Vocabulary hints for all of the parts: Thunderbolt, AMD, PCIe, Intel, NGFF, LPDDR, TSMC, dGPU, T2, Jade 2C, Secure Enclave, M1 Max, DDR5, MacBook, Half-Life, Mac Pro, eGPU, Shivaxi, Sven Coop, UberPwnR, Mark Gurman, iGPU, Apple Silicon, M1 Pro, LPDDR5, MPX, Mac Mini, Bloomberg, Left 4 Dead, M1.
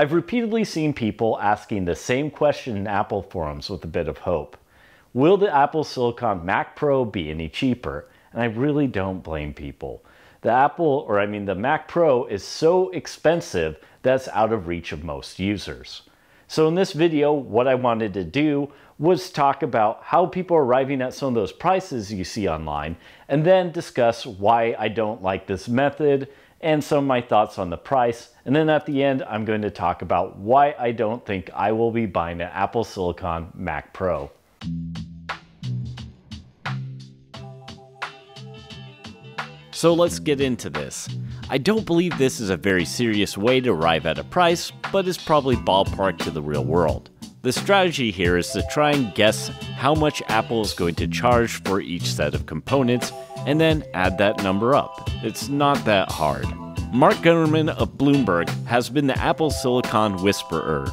I've repeatedly seen people asking the same question in Apple forums with a bit of hope. Will the Apple Silicon Mac Pro be any cheaper? And I really don't blame people. The Mac Pro is so expensive that's out of reach of most users. So in this video, what I wanted to do was talk about how people are arriving at some of those prices you see online, and then discuss why I don't like this method and some of my thoughts on the price. And then at the end, I'm going to talk about why I don't think I will be buying an Apple Silicon Mac Pro. So let's get into this. I don't believe this is a very serious way to arrive at a price, but it's probably ballpark to the real world. The strategy here is to try and guess how much Apple is going to charge for each set of components, and then add that number up. It's not that hard. Mark Gurman of Bloomberg has been the Apple Silicon whisperer.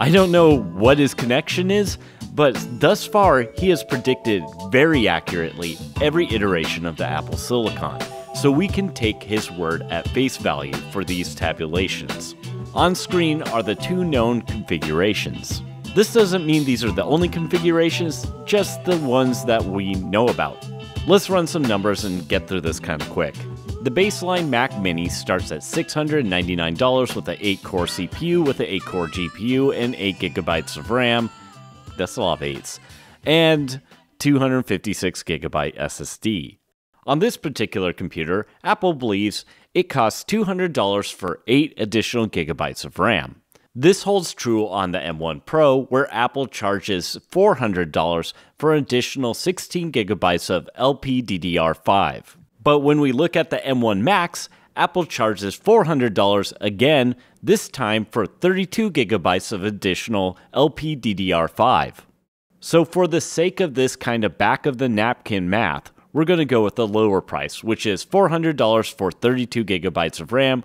I don't know what his connection is, but thus far he has predicted very accurately every iteration of the Apple Silicon. So we can take his word at face value for these tabulations. On screen are the two known configurations. This doesn't mean these are the only configurations, just the ones that we know about. Let's run some numbers and get through this kind of quick. The baseline Mac Mini starts at $699 with an 8-core CPU with an 8-core GPU and 8GB of RAM. That's a lot of 8s. And 256GB SSD. On this particular computer, Apple believes it costs $200 for 8 additional gigabytes of RAM. This holds true on the M1 Pro, where Apple charges $400 for an additional 16 gigabytes of LPDDR5. But when we look at the M1 Max, Apple charges $400 again, this time for 32 gigabytes of additional LPDDR5. So for the sake of this kind of back-of-the-napkin math, we're going to go with the lower price, which is $400 for 32 gigabytes of RAM,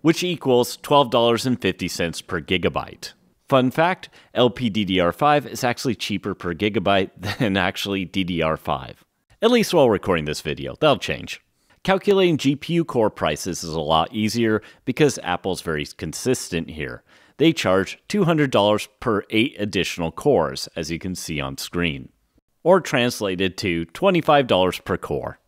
which equals $12.50 per gigabyte. Fun fact, LPDDR5 is actually cheaper per gigabyte than actually DDR5. At least while recording this video, that'll change. Calculating GPU core prices is a lot easier because Apple's very consistent here. They charge $200 per 8 additional cores, as you can see on screen, or translated to $25 per core.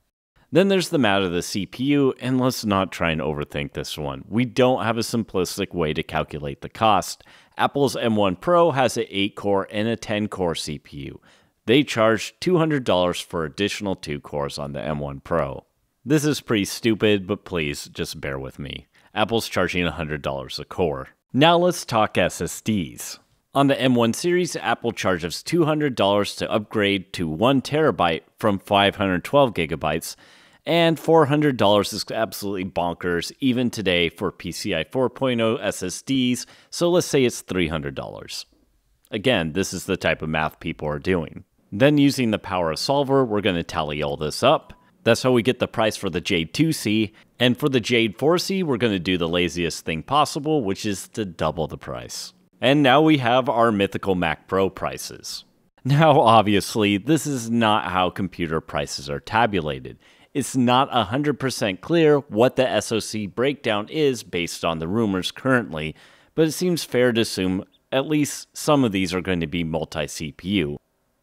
Then there's the matter of the CPU, and let's not try and overthink this one. We don't have a simplistic way to calculate the cost. Apple's M1 Pro has an 8-core and a 10-core CPU. They charge $200 for additional 2 cores on the M1 Pro. This is pretty stupid, but please just bear with me. Apple's charging $100 a core. Now let's talk SSDs. On the M1 series, Apple charges $200 to upgrade to 1TB from 512GB, and $400 is absolutely bonkers even today for PCIe 4.0 SSDs, so let's say it's $300. Again, this is the type of math people are doing. Then using the power of solver, we're going to tally all this up. That's how we get the price for the Jade 2C, and for the Jade 4C, we're going to do the laziest thing possible, which is to double the price. And now we have our mythical Mac Pro prices. Now, obviously, this is not how computer prices are tabulated. It's not 100% clear what the SoC breakdown is based on the rumors currently, but it seems fair to assume at least some of these are going to be multi-CPU.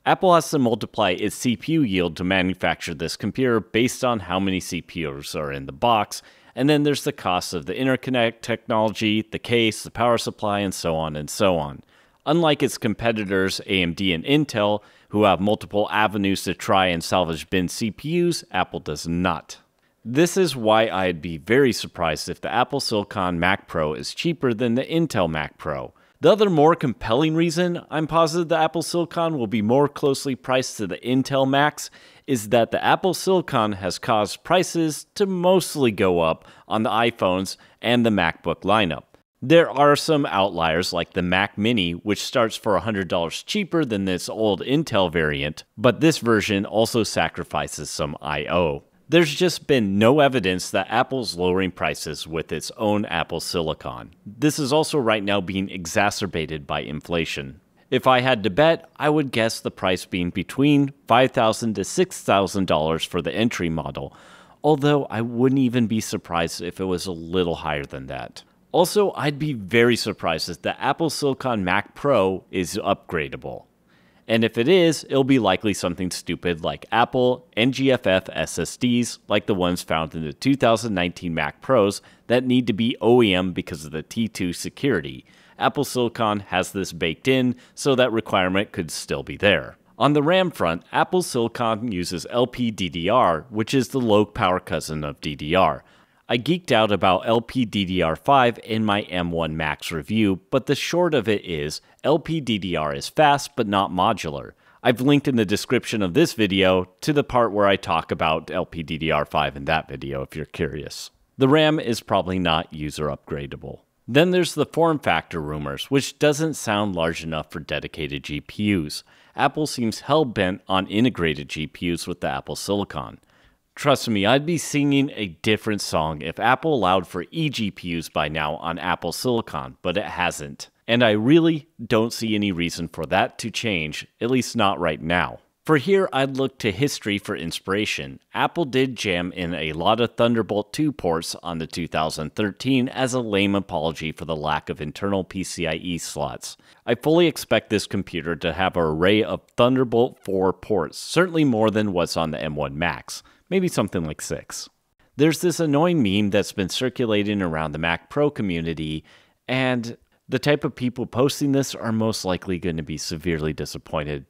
Apple has to multiply its CPU yield to manufacture this computer based on how many CPUs are in the box. And then there's the cost of the interconnect technology, the case, the power supply, and so on and so on. Unlike its competitors, AMD and Intel, who have multiple avenues to try and salvage bin CPUs, Apple does not. This is why I'd be very surprised if the Apple Silicon Mac Pro is cheaper than the Intel Mac Pro. The other more compelling reason I'm positive the Apple Silicon will be more closely priced to the Intel Max is that the Apple Silicon has caused prices to mostly go up on the iPhones and the MacBook lineup. There are some outliers like the Mac Mini, which starts for $100 cheaper than this old Intel variant, but this version also sacrifices some I/O. There's just been no evidence that Apple's lowering prices with its own Apple Silicon. This is also right now being exacerbated by inflation. If I had to bet, I would guess the price being between $5,000 to $6,000 for the entry model, although I wouldn't even be surprised if it was a little higher than that. Also, I'd be very surprised if the Apple Silicon Mac Pro is upgradable. And if it is, it'll be likely something stupid like Apple NGFF SSDs like the ones found in the 2019 Mac Pros that need to be OEM because of the T2 security. Apple Silicon has this baked in, so that requirement could still be there. On the RAM front, Apple Silicon uses LPDDR, which is the low power cousin of DDR. I geeked out about LPDDR5 in my M1 Max review, but the short of it is LPDDR is fast but not modular. I've linked in the description of this video to the part where I talk about LPDDR5 in that video if you're curious. The RAM is probably not user upgradable. Then there's the form factor rumors, which doesn't sound large enough for dedicated GPUs. Apple seems hell-bent on integrated GPUs with the Apple Silicon. Trust me, I'd be singing a different song if Apple allowed for eGPUs by now on Apple Silicon, but it hasn't. And I really don't see any reason for that to change, at least not right now. For here, I'd look to history for inspiration. Apple did jam in a lot of Thunderbolt 2 ports on the 2013 as a lame apology for the lack of internal PCIe slots. I fully expect this computer to have an array of Thunderbolt 4 ports, certainly more than what's on the M1 Max, maybe something like 6. There's this annoying meme that's been circulating around the Mac Pro community, and the type of people posting this are most likely going to be severely disappointed.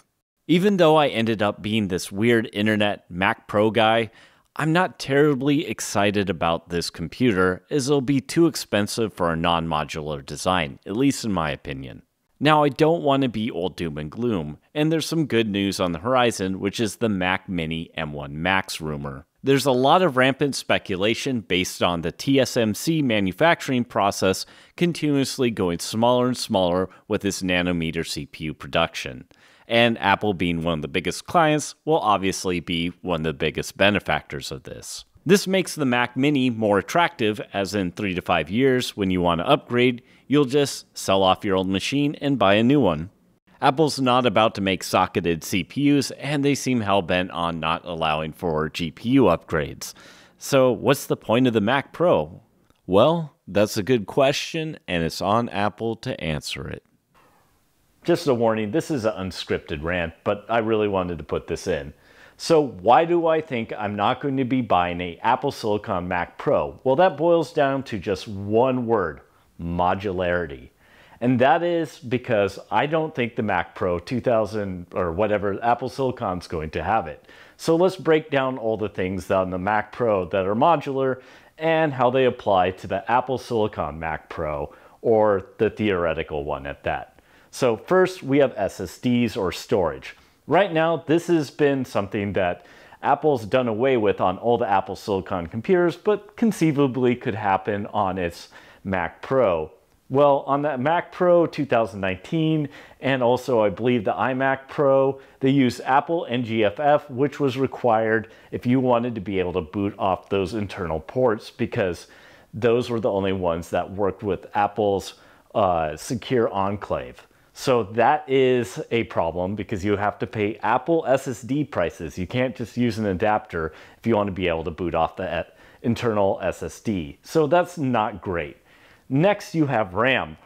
Even though I ended up being this weird internet Mac Pro guy, I'm not terribly excited about this computer as it'll be too expensive for a non-modular design, at least in my opinion. Now, I don't want to be old doom and gloom, and there's some good news on the horizon, which is the Mac Mini M1 Max rumor. There's a lot of rampant speculation based on the TSMC manufacturing process continuously going smaller and smaller with its nanometer CPU production. And Apple being one of the biggest clients will obviously be one of the biggest benefactors of this. This makes the Mac Mini more attractive, as in 3 to 5 years when you want to upgrade, you'll just sell off your old machine and buy a new one. Apple's not about to make socketed CPUs, and they seem hell-bent on not allowing for GPU upgrades. So what's the point of the Mac Pro? Well, that's a good question, and it's on Apple to answer it. Just a warning, this is an unscripted rant, but I really wanted to put this in. So why do I think I'm not going to be buying an Apple Silicon Mac Pro? Well, that boils down to just one word, modularity. And that is because I don't think the Mac Pro 2000 or whatever Apple Silicon's going to have it. So let's break down all the things on the Mac Pro that are modular and how they apply to the Apple Silicon Mac Pro, or the theoretical one at that. So first, we have SSDs or storage. Right now, this has been something that Apple's done away with on all the Apple Silicon computers, but conceivably could happen on its Mac Pro. Well, on the Mac Pro 2019, and also I believe the iMac Pro, they used Apple NGFF, which was required if you wanted to be able to boot off those internal ports, because those were the only ones that worked with Apple's Secure Enclave. So that is a problem because you have to pay Apple SSD prices. You can't just use an adapter if you want to be able to boot off the internal SSD. So that's not great. Next, you have RAM.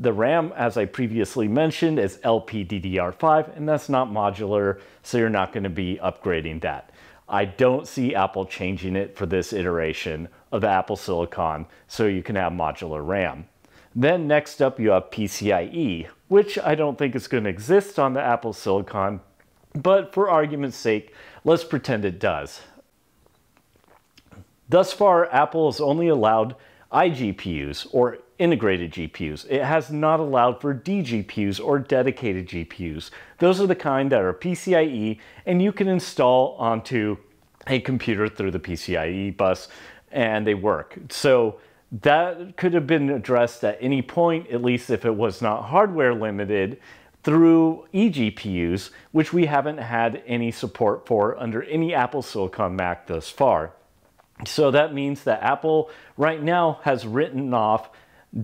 The RAM, as I previously mentioned, is LPDDR5, and that's not modular, so you're not going to be upgrading that. I don't see Apple changing it for this iteration of the Apple Silicon, so you can have modular RAM. Then next up, you have PCIe, which I don't think is going to exist on the Apple Silicon, but for argument's sake, let's pretend it does. Thus far, Apple has only allowed iGPUs, or integrated GPUs. It has not allowed for dGPUs, or dedicated GPUs. Those are the kind that are PCIe, and you can install onto a computer through the PCIe bus, and they work. So that could have been addressed at any point, at least if it was not hardware limited, through eGPUs, which we haven't had any support for under any Apple Silicon Mac thus far. So that means that Apple right now has written off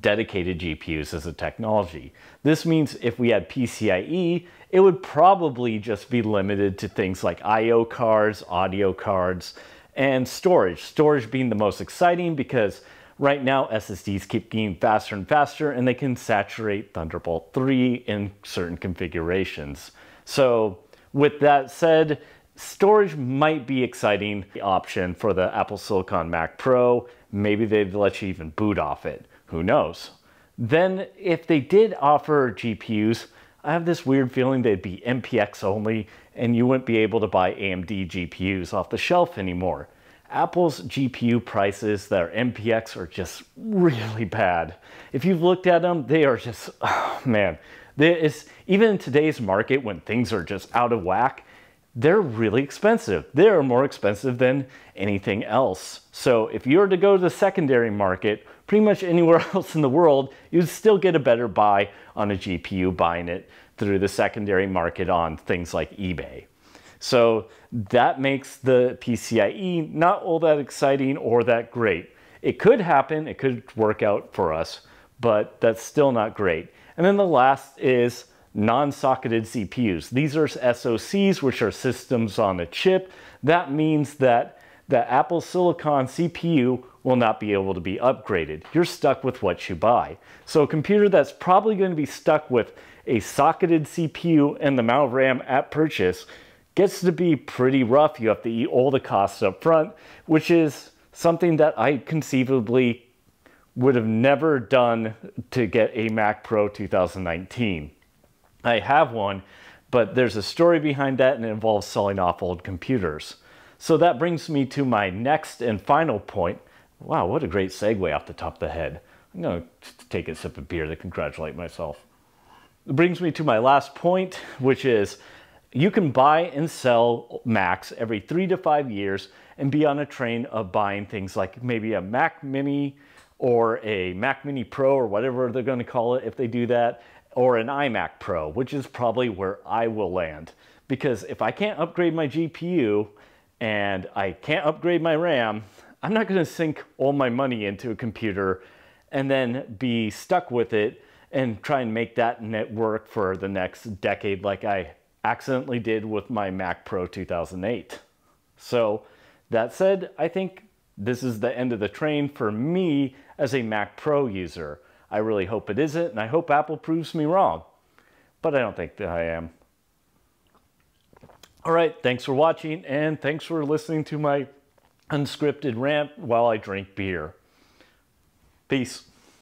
dedicated GPUs as a technology. This means if we had PCIe, it would probably just be limited to things like I/O cards, audio cards, and storage. Storage being the most exciting because Right now, SSDs keep getting faster and faster, and they can saturate Thunderbolt 3 in certain configurations. So with that said, storage might be an exciting option for the Apple Silicon Mac Pro. Maybe they'd let you even boot off it. Who knows? Then if they did offer GPUs, I have this weird feeling they'd be MPX only, and you wouldn't be able to buy AMD GPUs off the shelf anymore. Apple's GPU prices that are MPX are just really bad. If you've looked at them, they are just, oh man. Even in today's market when things are just out of whack, they're really expensive. They're more expensive than anything else. So if you were to go to the secondary market, pretty much anywhere else in the world, you'd still get a better buy on a GPU buying it through the secondary market on things like eBay. So that makes the PCIe not all that exciting or that great. It could happen, it could work out for us, but that's still not great. And then the last is non-socketed CPUs. These are SoCs, which are systems on a chip. That means that the Apple Silicon CPU will not be able to be upgraded. You're stuck with what you buy. So a computer that's probably going to be stuck with a socketed CPU and the amount of RAM at purchase gets to be pretty rough. You have to eat all the costs up front, which is something that I conceivably would have never done to get a Mac Pro 2019. I have one, but there's a story behind that, and it involves selling off old computers. So that brings me to my next and final point. Wow, what a great segue off the top of the head. I'm gonna take a sip of beer to congratulate myself. It brings me to my last point, which is, you can buy and sell Macs every 3 to 5 years and be on a train of buying things like maybe a Mac Mini or a Mac Mini Pro or whatever they're going to call it if they do that, or an iMac Pro, which is probably where I will land. Because if I can't upgrade my GPU and I can't upgrade my RAM, I'm not going to sink all my money into a computer and then be stuck with it and try and make that net work for the next decade like I accidentally did with my Mac Pro 2008. So that said, I think this is the end of the train for me as a Mac Pro user. I really hope it isn't, and I hope Apple proves me wrong, but I don't think that I am. All right, thanks for watching, and thanks for listening to my unscripted rant while I drink beer. Peace.